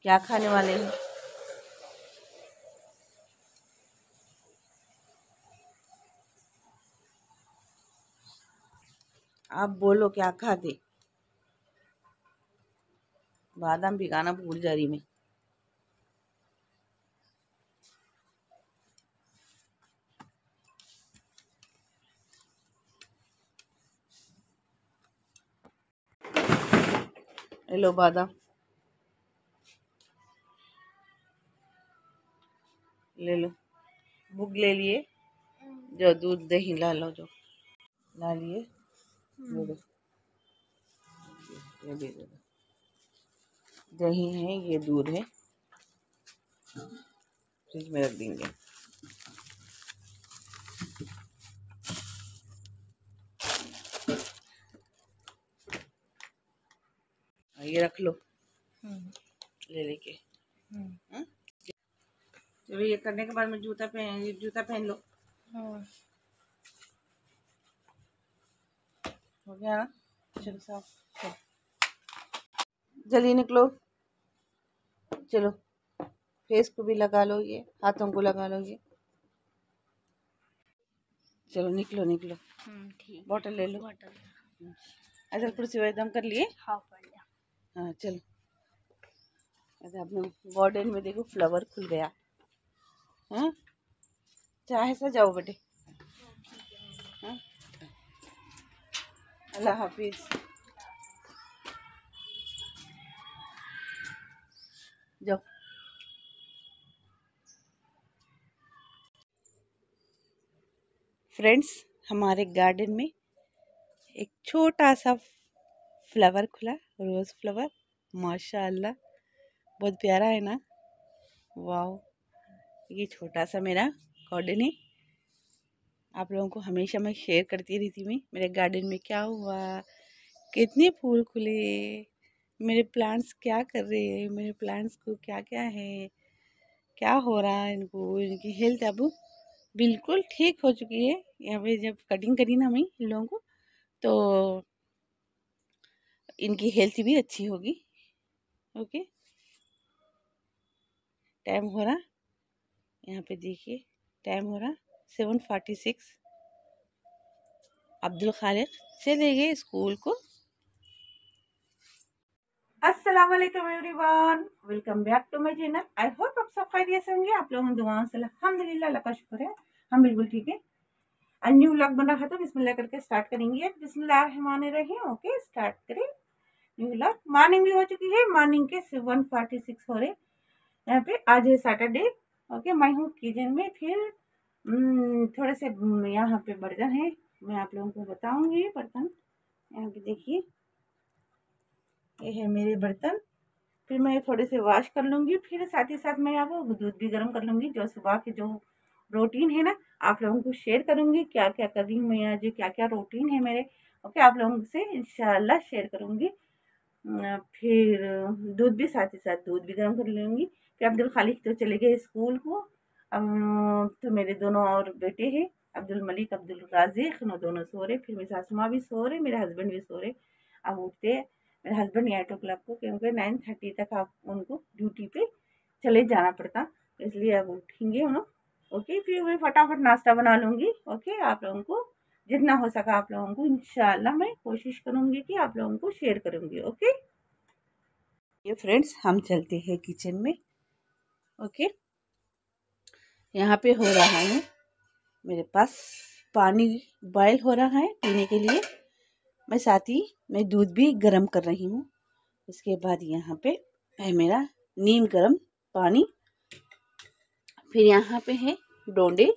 क्या खाने वाले हैं? आप बोलो क्या खाते? बादाम भिगाना भूल जा रही मैं। हेलो बादाम ले लो, भूख ले लिए, जो दूध दही ला लो, जो ला लिए दही है, ये दूध है, फ्रिज में रख देंगे। ये रख लो ले लेके। चलो ये करने के बाद में जूता पहन लो। हो गया ना? चलो साफ जल्दी निकलो। चलो फेस को भी लगा लो, ये हाथों को लगा लो, ये चलो निकलो निकलो। ठीक, बोतल ले लो। अच्छा कुर्सी एकदम कर लिए? हाँ कर लिया। हाँ चलो। अच्छा अपने गार्डन में देखो फ्लावर खुल गया। हाँ चाहे सा जाओ बेटे। हाँ अल्लाह हाफिज। जाओ फ्रेंड्स, हमारे गार्डन में एक छोटा सा फ्लावर खुला, रोज़ फ्लावर, माशाल्लाह बहुत प्यारा है ना। वाह, ये छोटा सा मेरा गार्डन है। आप लोगों को हमेशा मैं शेयर करती रहती हूँ मेरे गार्डन में क्या हुआ, कितने फूल खुले, मेरे प्लांट्स क्या कर रहे हैं, मेरे प्लांट्स को क्या क्या है, क्या हो रहा है इनको, इनकी हेल्थ अब बिल्कुल ठीक हो चुकी है। यहाँ पे जब कटिंग करी ना हमें इन लोगों को, तो इनकी हेल्थ भी अच्छी होगी। ओके टाइम हो रहा, यहाँ पे देखिए टाइम हो रहा 7:46। अब्दुल खालिक चले गए स्कूल को। अस्सलामुअलैकुम everyone, welcome back to my channel. I hope आप सब खैरियत से होंगे। आप लोगों दुआओं से अल्हम्दुलिल्लाह, अल्लाह का शुक्र है हम बिल्कुल ठीक है। अ न्यू व्लॉग बना है तो बिस्मिल्लाह करके स्टार्ट करेंगे। बिस्मिल्लाहिर्रहमानिर्रहीम। ओके स्टार्ट करें न्यू व्लॉग। मॉर्निंग भी हो चुकी है, मॉर्निंग के 7:46 हो रहे यहाँ पे। आज है सैटरडे। ओके मैं हूँ किचन में, फिर थोड़े से यहाँ पे बर्तन है, मैं आप लोगों को बताऊंगी बर्तन। यहाँ पे देखिए ये है मेरे बर्तन, फिर मैं थोड़े से वॉश कर लूँगी, फिर साथ ही साथ मैं आपको दूध भी गर्म कर लूँगी। जो सुबह के जो रूटीन है ना आप लोगों को शेयर करूँगी, क्या क्या कर रही हूँ मैं आज, क्या क्या रूटीन है मेरे। ओके आप लोगों से इंशाल्लाह शेयर करूँगी। फिर दूध भी साथ ही साथ दूध भी गर्म कर लूँगी। फिर अब्दुल खालिक तो चले गए स्कूल को। अब तो मेरे दोनों और बेटे हैं अब्दुल मलिक, अब्दुल राज़िक, दोनों सो रहे। फिर मेरे सासू माँ भी सो रहे, मेरे हस्बैंड भी सो रहे। अब उठते मेरे हस्बैंड 8 o'clock को, क्योंकि 9:30 तक आप उनको ड्यूटी पे चले जाना पड़ता, इसलिए अब उठेंगे उन। ओके फिर मैं फटाफट नाश्ता बना लूँगी। ओके आप लोगों को जितना हो सका आप लोगों को इंशाल्लाह मैं कोशिश करूँगी कि आप लोगों को शेयर करूँगी। ओके ये फ्रेंड्स हम चलते हैं किचन में। ओके यहाँ पे हो रहा है मेरे पास पानी बॉयल हो रहा है पीने के लिए। मैं साथ ही मैं दूध भी गर्म कर रही हूँ। उसके बाद यहाँ पे है मेरा नीम गर्म पानी। फिर यहाँ पे है डोंडे,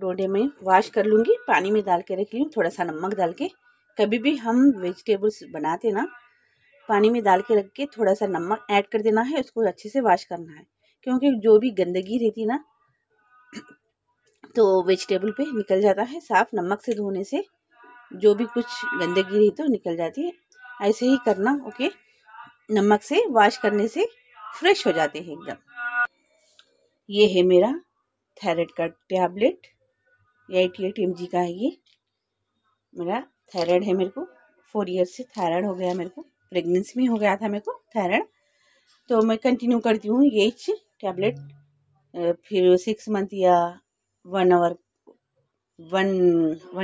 डोंडे में वॉश कर लूँगी, पानी में डाल के रख लूँगी, थोड़ा सा नमक डाल के। कभी भी हम वेजिटेबल्स बनाते ना पानी में डाल के रख के थोड़ा सा नमक ऐड कर देना है, उसको अच्छे से वॉश करना है, क्योंकि जो भी गंदगी रहती ना तो वेजिटेबल पे निकल जाता है। साफ नमक से धोने से जो भी कुछ गंदगी रहती है निकल जाती है, ऐसे ही करना। ओके नमक से वॉश करने से फ्रेश हो जाते हैं एकदम। ये है मेरा थायराइड का टैबलेट, 88 mg का है ये। मेरा थायराइड है, मेरे को 4 years से थायराइड हो गया मेरे को। प्रेगनेंसी में हो गया था मेरे को थायराइड, तो मैं कंटिन्यू करती हूँ ये टैबलेट। फिर 6 मंथ या 1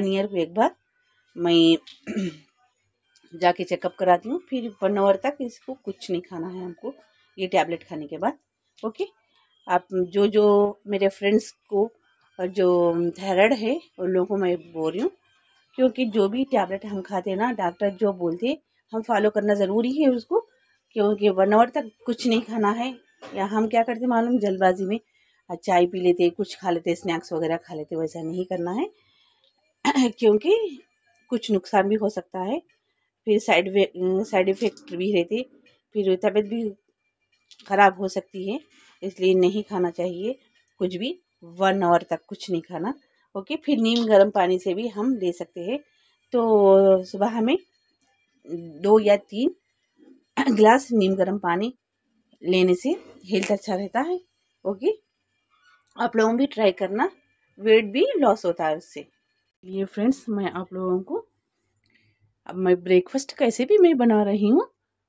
ईयर को एक बार मैं जाके चेकअप कराती हूँ। फिर 1 आवर तक इसको कुछ नहीं खाना है हमको ये टैबलेट खाने के बाद। ओके, आप जो जो मेरे फ्रेंड्स को जो थायराइड है उन लोगों को मैं बोल रही हूँ, क्योंकि जो भी टैबलेट हम खाते हैं ना, डॉक्टर जो बोलते हैं हम फॉलो करना ज़रूरी है उसको, क्योंकि 1 आवर तक कुछ नहीं खाना है। या हम क्या करते मालूम, जल्दबाजी में चाय पी लेते, कुछ खा लेते, स्नैक्स वगैरह खा लेते। वैसा नहीं करना है क्योंकि कुछ नुकसान भी हो सकता है, फिर साइड इफ़ेक्ट भी रहते, फिर तबीयत भी ख़राब हो सकती है। इसलिए नहीं खाना चाहिए कुछ भी, 1 आवर तक कुछ नहीं खाना। ओके, फिर नीम गर्म पानी से भी हम ले सकते हैं। तो सुबह हमें 2 या 3 ग्लास नीम गर्म पानी लेने से हेल्थ अच्छा रहता है। ओके, आप लोगों भी ट्राई करना, वेट भी लॉस होता है उससे। ये फ्रेंड्स, मैं आप लोगों को अब मैं ब्रेकफास्ट कैसे भी मैं बना रही हूँ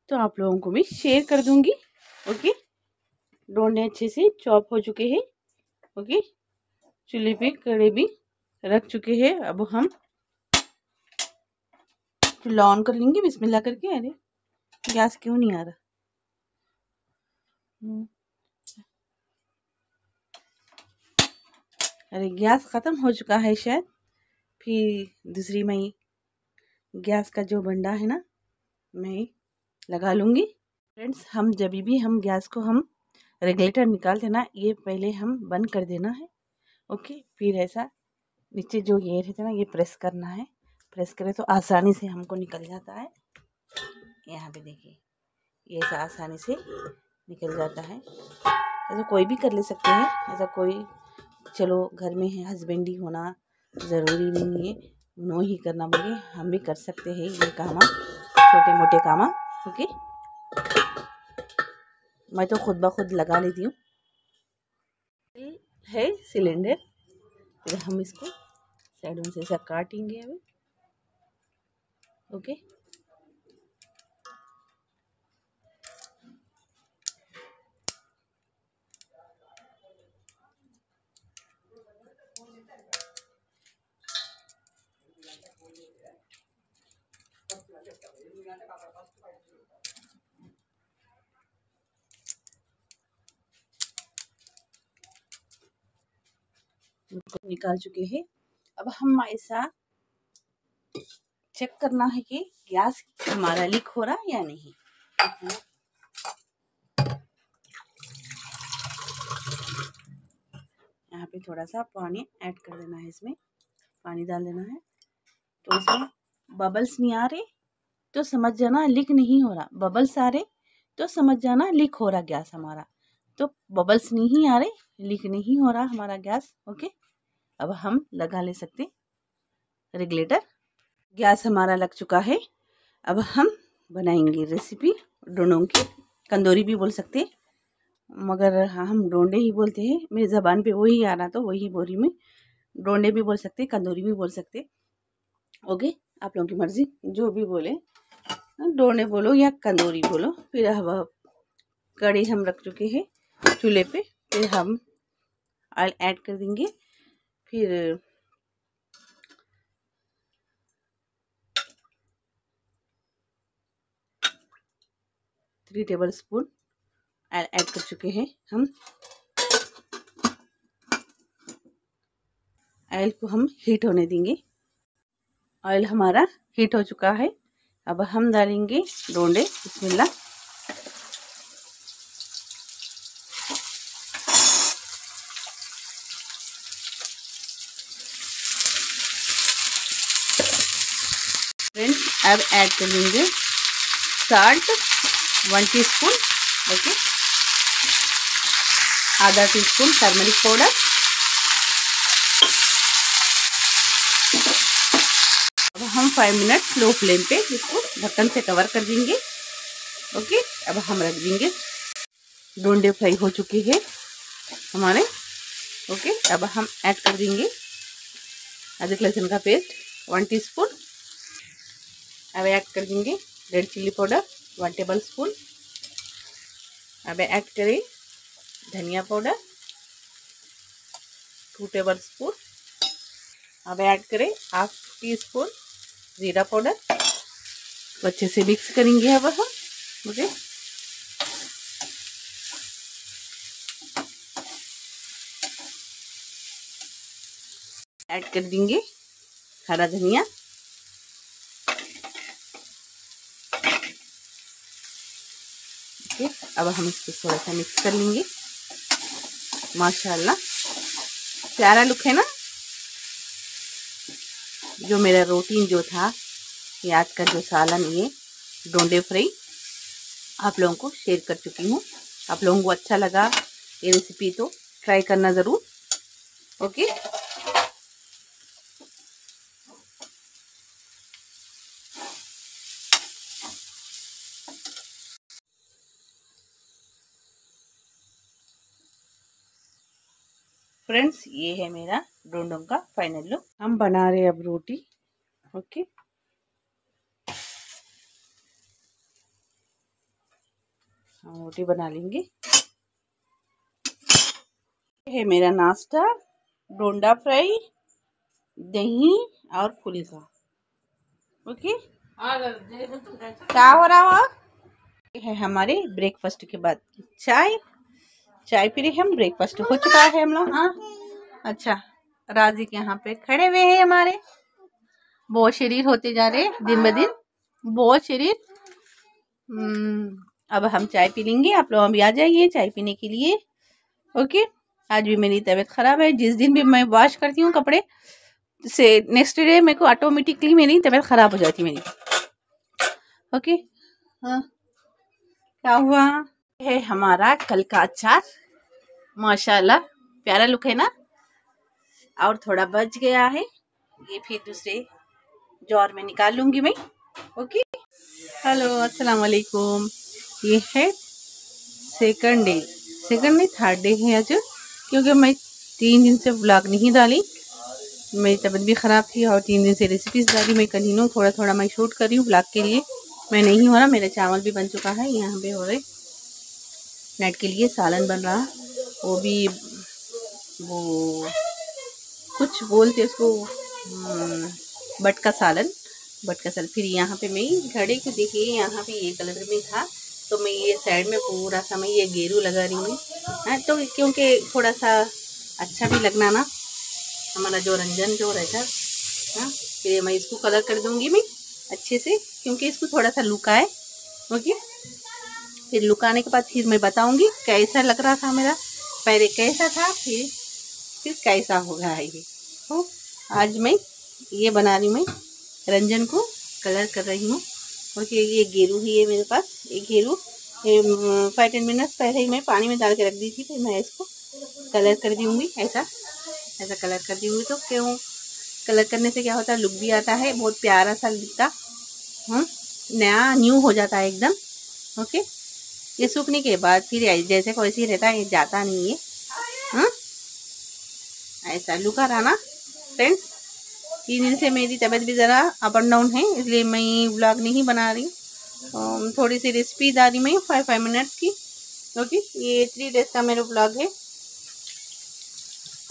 तो आप लोगों को भी शेयर कर दूँगी। ओके, डोंडे अच्छे से चॉप हो चुके हैं। ओके, चूल्हे पे कड़े भी रख चुके हैं। अब हम चूल्हा ऑन कर लेंगे बिस्मिल्लाह करके। अरे गैस क्यों नहीं आ रहा? अरे गैस ख़त्म हो चुका है शायद। फिर दूसरी मैं गैस का जो बंडा है ना मैं लगा लूँगी। फ्रेंड्स, हम जब भी हम गैस को हम रेगुलेटर निकालते ना, ये पहले हम बंद कर देना है। ओके, फिर ऐसा नीचे जो ये रहता है ना, ये प्रेस करना है। प्रेस करें तो आसानी से हमको निकल जाता है। यहाँ पे देखिए, ये ऐसा आसानी से निकल जाता है। ऐसा कोई भी कर ले सकते हैं, ऐसा कोई चलो घर में है हस्बैंड ही होना ज़रूरी नहीं है, नो ही करना बोलिए, हम भी कर सकते हैं ये कामा, छोटे मोटे कामा। ओके, मैं तो खुद ब खुद लगा लेती हूँ। है सिलेंडर, फिर हम इसको साइडों से ऐसा काटेंगे अभी। ओके, निकाल चुके हैं। अब हम ऐसा चेक करना है कि गैस हमारा लीक हो रहा है या नहीं। यहाँ पे थोड़ा सा पानी ऐड कर देना है, इसमें पानी डाल देना है। तो इसमें बबल्स नहीं आ रहे तो समझ जाना लीक नहीं हो रहा, बबल्स आ रहे तो समझ जाना लीक हो रहा गैस हमारा। तो बबल्स नहीं आ रहे, लीक नहीं हो रहा हमारा गैस। ओके, अब हम लगा ले सकते रेगुलेटर। गैस हमारा लग चुका है। अब हम बनाएंगे रेसिपी डोंडों की, कंदोरी भी बोल सकते, मगर हाँ हम डोंडे ही बोलते हैं, मेरी ज़बान पे वही आ रहा तो वही बोरी में। डोंडे भी बोल सकते, कंदोरी भी बोल सकते। ओके, आप लोगों की मर्ज़ी, जो भी बोले, डोंडे बोलो या कंदोरी बोलो। फिर अब कड़ी हम रख चुके हैं चूल्हे पे, फिर हम ऑयल ऐड कर देंगे। फिर थ्री टेबलस्पून ऑयल ऐड कर चुके हैं हम। ऑयल को हम हीट होने देंगे। ऑयल हमारा हीट हो चुका है। अब हम डालेंगे डोंडे, बिस्मिल्लाह। फ्रेंड्स, अब ऐड कर देंगे साल्ट 1 टीस्पून, ओके, आधा टीस्पून टर्मरिक पाउडर, अब हम 5 मिनट स्लो फ्लेम पे इसको ढक्कन से कवर कर देंगे। ओके, अब हम रख देंगे। डोंडे फ्राई हो चुके हैं हमारे। ओके, अब हम ऐड कर देंगे अदरक लहसुन का पेस्ट 1 टीस्पून। अब ऐड कर देंगे रेड चिल्ली पाउडर 1 tablespoon. अब ऐड करें धनिया पाउडर 2 tablespoon. अब ऐड करें 1/2 teaspoon जीरा पाउडर. तो अच्छे से मिक्स करेंगे अब हम ओके. ऐड कर देंगे हरा धनिया. अब हम इसको थोड़ा सा मिक्स कर लेंगे. माशाल्लाह प्यारा लुक है ना. जो मेरा रूटीन जो था ये आज का जो सालन ये डोंडे फ्राई आप लोगों को शेयर कर चुकी हूँ. आप लोगों को अच्छा लगा ये रेसिपी तो ट्राई करना ज़रूर ओके. फ्रेंड्स ये है मेरा डोंडों का फाइनल लुक. हम बना रहे हैं अब रोटी ओके. हम रोटी बना लेंगे. ये है मेरा नाश्ता डोंडा फ्राई दही और फुलका ओके. क्या हो रहा है हमारे ब्रेकफास्ट के बाद चाय. चाय पी रहे हम. ब्रेकफास्ट हो चुका है हम लोग. हाँ अच्छा राजी के यहाँ पे खड़े हुए हैं. हमारे बहुत शरीर होते जा रहे दिन ब दिन. बहुत शरीर. अब हम चाय पी लेंगे. आप लोग अभी आ जाइए चाय पीने के लिए ओके. आज भी मेरी तबीयत ख़राब है. जिस दिन भी मैं वॉश करती हूँ कपड़े से नेक्स्ट डे मेरे को ऑटोमेटिकली मेरी तबीयत ख़राब हो जाती मेरी ओके. हाँ क्या हुआ है हमारा कल का अचार. माशाल्लाह प्यारा लुक है ना. और थोड़ा बच गया है ये फिर दूसरे जार में निकाल लूँगी मैं ओके. हेलो अस्सलाम वालेकुम. ये है सेकंड डे थर्ड डे है आज. क्योंकि मैं 3 दिन से व्लॉग नहीं डाली. मेरी तबीयत भी ख़राब थी और 3 दिन से रेसिपीज डाली मैं कहीं थोड़ा मैं शूट कर रही हूँ व्लॉग के लिए. मैं नहीं हो रहा. मेरा चावल भी बन चुका है. यहाँ पे हो रहे नेट के लिए सालन बन रहा. वो भी वो कुछ बोलते उसको बटका सालन. फिर यहाँ पे मैं घड़े को देखिए यहाँ पे ये कलर में था तो मैं ये साइड में पूरा सा मैं ये गेरू लगा रही हूँ. हाँ तो क्योंकि थोड़ा सा अच्छा भी लगना ना हमारा जो रंजन जो रहता है. हाँ फिर मैं इसको कलर कर दूँगी मैं अच्छे से क्योंकि इसको थोड़ा सा लुकाए ओके. फिर लुकाने के बाद फिर मैं बताऊंगी कैसा लग रहा था मेरा पहले कैसा था फिर कैसा हो गया है ये. तो आज मैं ये बना रही हूँ. मैं रंजन को कलर कर रही हूँ क्योंकि ये गेरू ही है मेरे पास. ये गेरू 5-10 मिनट्स पहले ही मैं पानी में डाल के रख दी थी. फिर मैं इसको कलर कर दूँगी ऐसा कलर कर दूँगी. तो क्यों कलर करने से क्या होता है लुक भी आता है. बहुत प्यारा सा दिखता नया न्यू हो जाता है एकदम ओके. ये सूखने के बाद फिर जैसे वैसे ही रहता है. ये जाता नहीं है. हाँ ऐसा लुका रहा ना फ्रेंड्स. 3 दिन से मेरी तबीयत भी ज़रा अप एंड डाउन है इसलिए मैं व्लॉग नहीं बना रही. थोड़ी सी रेसिपी डाली मैं 5-5 मिनट्स की ओके. ये 3 डेज का मेरा व्लॉग है.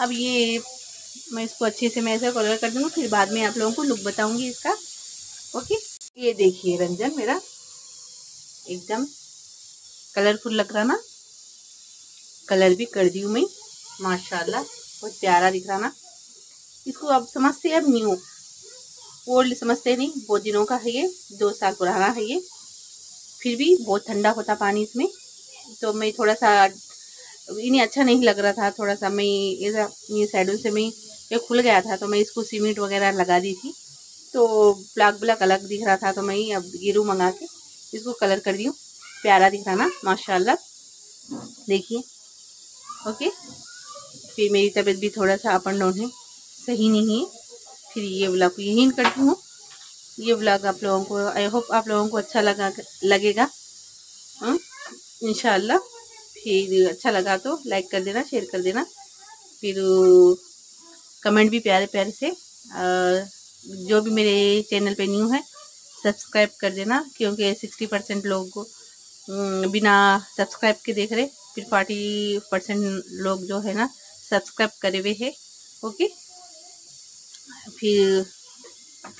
अब ये मैं इसको अच्छे से मैं ऐसा कलर कर दूँगी. फिर बाद में आप लोगों को लुक बताऊँगी इसका ओके. ये देखिए रंजन मेरा एकदम कलरफुल लग रहा ना. कलर भी कर दी हूँ मैं माशाल्लाह. बहुत प्यारा दिख रहा ना. इसको अब समझते हैं अब न्यू ओल्ड समझते नहीं. बहुत दिनों का है ये. 2 साल पुराना है ये. फिर भी बहुत ठंडा होता पानी इसमें. तो मैं थोड़ा सा इन्हें अच्छा नहीं लग रहा था. थोड़ा सा मैं ये साइडों से मैं ये खुल गया था तो मैं इसको सीमेंट वगैरह लगा दी थी तो ब्लैक अलग दिख रहा था. तो मैं अब गेरू मंगा के इसको कलर कर दी हूँ. प्यारा दिख रहा ना माशाल्लाह. देखिए ओके. फिर मेरी तबीयत भी थोड़ा सा अप एंड डाउन है सही नहीं है. फिर ये व्लॉग को यहीं करती हूँ. ये व्लॉग आप लोगों को आई होप आप लोगों को अच्छा लगेगा इंशाल्लाह. फिर अच्छा लगा तो लाइक कर देना शेयर कर देना. फिर कमेंट भी प्यारे प्यारे से. जो भी मेरे चैनल पे न्यू है सब्सक्राइब कर देना, क्योंकि 60% लोग बिना सब्सक्राइब के देख रहे, फिर 40% लोग जो है ना सब्सक्राइब करे हुए है। ओके, फिर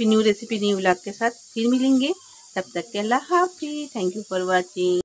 न्यू रेसिपी न्यू व्लॉग के साथ फिर मिलेंगे। तब तक के अल्लाह हाफिज़। Thank you for watching.